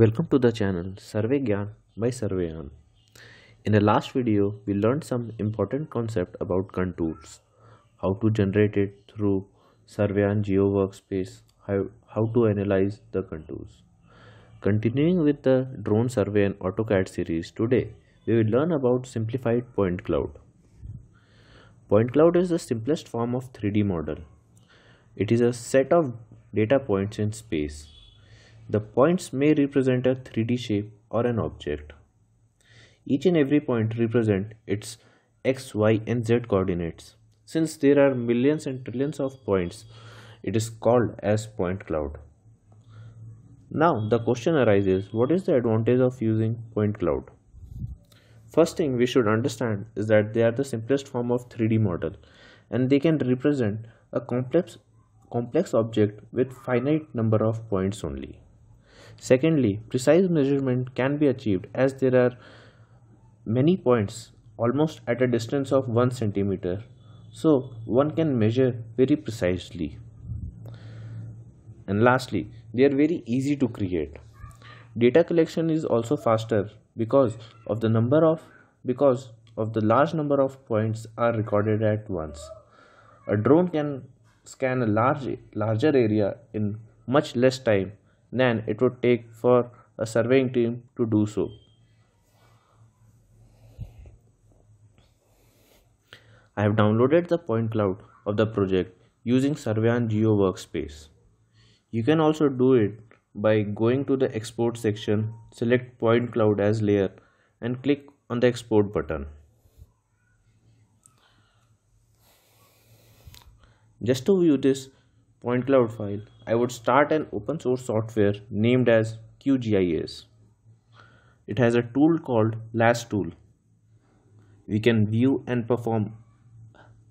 Welcome to the channel SurveyGyaan by Surveyaan. In the last video, we learned some important concept about contours, how to generate it through Surveyaan GeoWorkspace, how to analyze the contours. Continuing with the drone survey and AutoCAD series, today we will learn about simplified point cloud. Point cloud is the simplest form of 3D model. It is a set of data points in space. The points may represent a 3D shape or an object. Each and every point represents its x, y and z coordinates. Since there are millions and trillions of points, it is called as point cloud. Now the question arises, what is the advantage of using point cloud? First thing we should understand is that they are the simplest form of 3D model and they can represent a complex object with finite number of points only. Secondly, precise measurement can be achieved as there are many points almost at a distance of 1 centimeter, so one can measure very precisely. And lastly, they are very easy to create. Data collection is also faster because of the large number of points are recorded at once. A drone can scan a larger area in much less time than it would take for a surveying team to do so. I have downloaded the point cloud of the project using Surveyaan GeoWorkspace. You can also do it by going to the export section, select point cloud as layer and click on the export button. Just to view this point cloud file, I would start an open source software named as QGIS. It has a tool called LAS tool. We can view and perform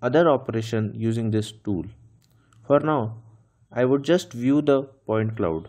other operation using this tool. For now, I would just view the point cloud.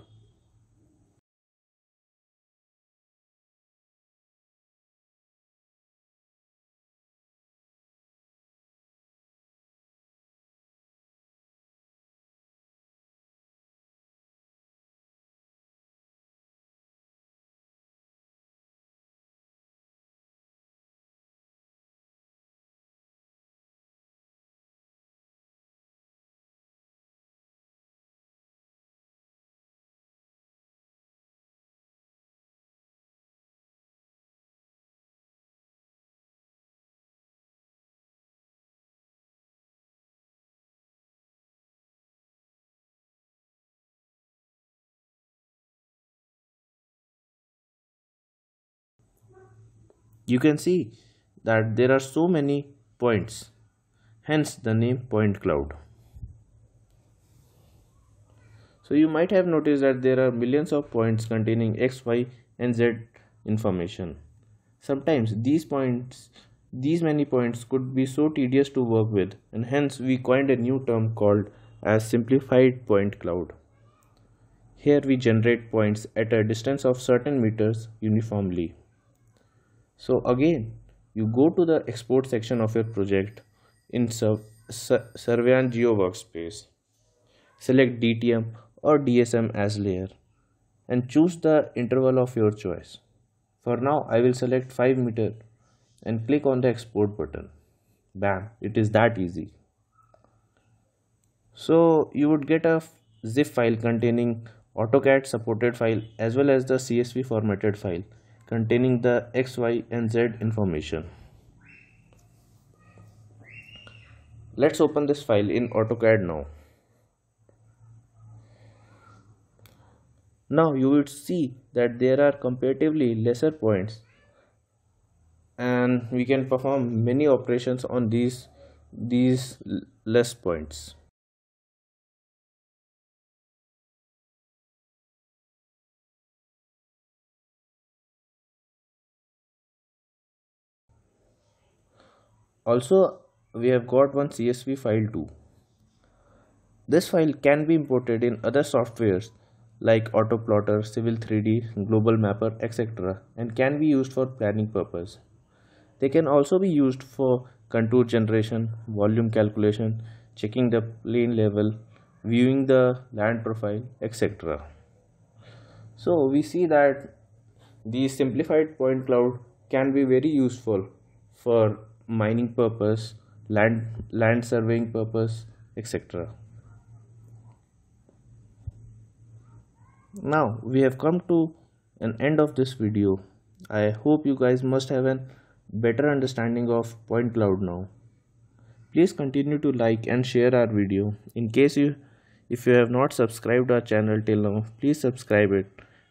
You can see that there are so many points, hence the name point cloud. So you might have noticed that there are millions of points containing X, Y and Z information. Sometimes these many points could be so tedious to work with, and hence we coined a new term called as simplified point cloud. Here we generate points at a distance of certain meters uniformly. So again, you go to the export section of your project in Surveyaan GeoWorkspace. Select DTM or DSM as layer and choose the interval of your choice. For now, I will select 5 meter and click on the export button. Bam, it is that easy. So you would get a zip file containing AutoCAD supported file as well as the CSV formatted file containing the X, Y and Z information. Let's open this file in AutoCAD now. Now you would see that there are comparatively lesser points and we can perform many operations on these less points. Also, we have got one CSV file too. This file can be imported in other softwares like Auto Plotter, Civil 3D, Global Mapper, etc. and can be used for planning purpose. They can also be used for contour generation, volume calculation, checking the plane level, viewing the land profile, etc. So we see that the simplified point cloud can be very useful for mining purpose, land surveying purpose, etc. Now we have come to an end of this video. I hope you guys must have a better understanding of point cloud now. Please continue to like and share our video. In case if you have not subscribed our channel till now, please subscribe it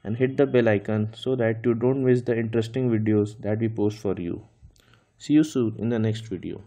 and hit the bell icon so that you don't miss the interesting videos that we post for you. See you soon in the next video.